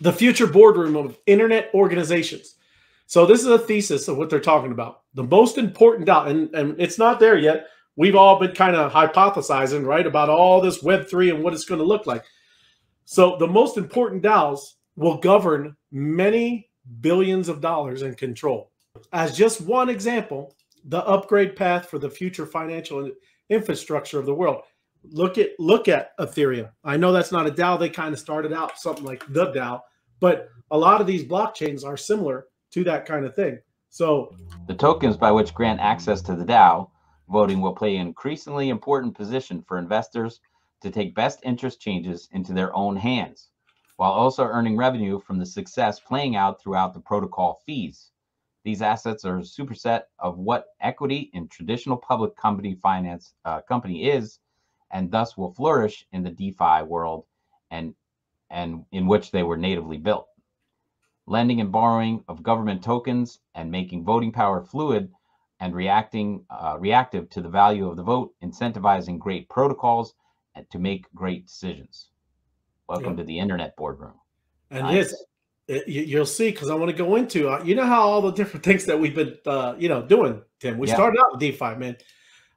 The future boardroom of internet organizations. So this is a thesis of what they're talking about. The most important DAO, and it's not there yet. We've all been kind of hypothesizing, right, about all this Web3 and what it's going to look like. So the most important DAOs will govern many billions of dollars in control. As just one example, the upgrade path for the future financial infrastructure of the world. Look at Ethereum. I know that's not a DAO. They kind of started out something like the DAO, but a lot of these blockchains are similar to that kind of thing. So the tokens by which grant access to the DAO voting will play an increasingly important position for investors to take best interest changes into their own hands, while also earning revenue from the success playing out throughout the protocol fees. These assets are a superset of what equity in traditional public company finance company is, and thus will flourish in the DeFi world and in which they were natively built. Lending and borrowing of government tokens and making voting power fluid and reactive to the value of the vote, incentivizing great protocols and to make great decisions. Welcome to the internet boardroom. And nice. You'll see, because I want to go into, you know how all the different things that we've been, you know, doing, Tim. We started out with DeFi, man.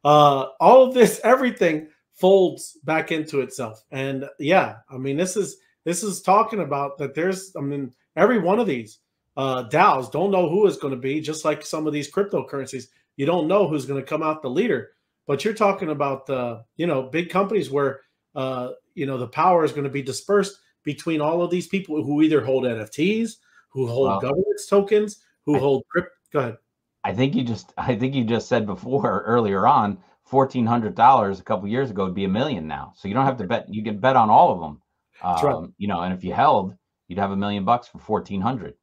All of this, everything folds back into itself. And yeah, I mean, this is talking about that there's, I mean, every one of these DAOs don't know who is going to be, just like some of these cryptocurrencies. You don't know who's going to come out the leader, but you're talking about, you know, big companies where, you know, the power is going to be dispersed between all of these people who either hold NFTs, who hold governance tokens, who hold crypto. Go ahead. I think you just said before, earlier on, $1,400 a couple of years ago would be $1 million now. So you don't have to bet. You can bet on all of them. That's right. You know, and if you held, you'd have $1 million for 1,400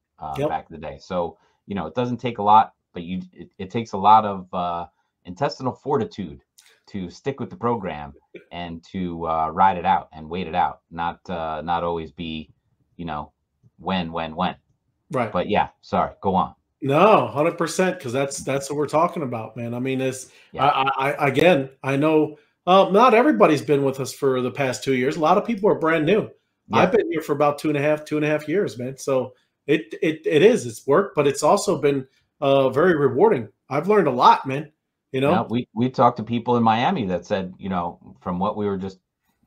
back in the day. So, you know, it doesn't take a lot, but it takes a lot of intestinal fortitude to stick with the program and to ride it out and wait it out. Not always be, you know, when. Right. But yeah, sorry, go on. No, 100%, because that's what we're talking about, man. I mean, it's I again, I know not everybody's been with us for the past 2 years. A lot of people are brand new. Yeah. I've been here for about two and a half years, man. So it's work, but it's also been very rewarding. I've learned a lot, man. You know, we talked to people in Miami that said, you know, from what we were just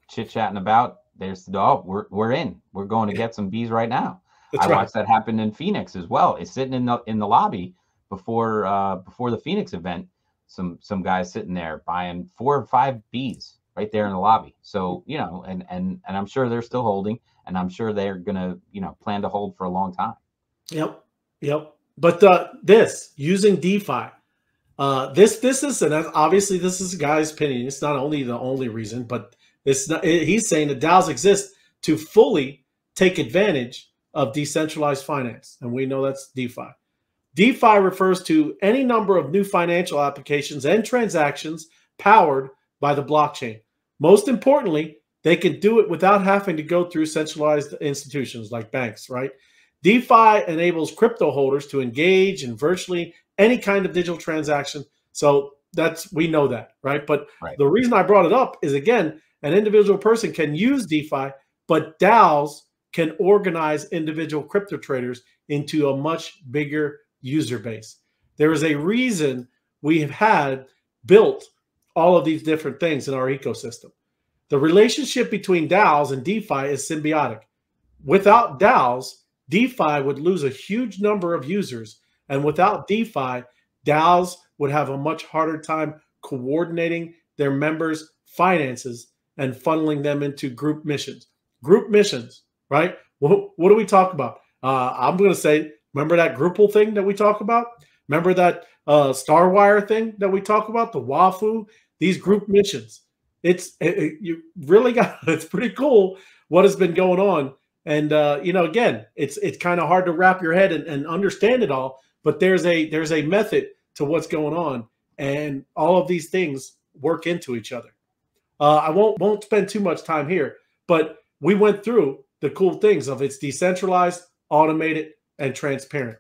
chit-chatting about, there's the dog. We're in. We're going to get some bees right now. That's right. Watched that happen in Phoenix as well. It's sitting in the lobby before before the Phoenix event. Some guys sitting there buying 4 or 5 bees right there in the lobby. So, you know, and I'm sure they're still holding, and I'm sure they're gonna, you know, plan to hold for a long time. Yep. But this using DeFi, this is, and obviously this is a guy's opinion. It's not only the only reason, but it's not. He's saying the DAOs exist to fully take advantage of decentralized finance, and we know that's DeFi. DeFi refers to any number of new financial applications and transactions powered by the blockchain. Most importantly, they can do it without having to go through centralized institutions like banks, right? DeFi enables crypto holders to engage in virtually any kind of digital transaction. So that's, we know that, right? But the reason I brought it up is, again, an individual person can use DeFi, but DAOs can organize individual crypto traders into a much bigger user base. There is a reason we have had built all of these different things in our ecosystem. The relationship between DAOs and DeFi is symbiotic. Without DAOs, DeFi would lose a huge number of users. And without DeFi, DAOs would have a much harder time coordinating their members' finances and funneling them into group missions. Group missions. Right? What do we talk about? I'm going to say, remember that grouple thing that we talk about? Remember that Starwire thing that we talk about? The Wafu? These group missions. You really got, it's pretty cool what has been going on. And, you know, again, it's kind of hard to wrap your head and understand it all, but there's a method to what's going on. And all of these things work into each other. I won't spend too much time here, but we went through the cool things of it's decentralized, automated, and transparent.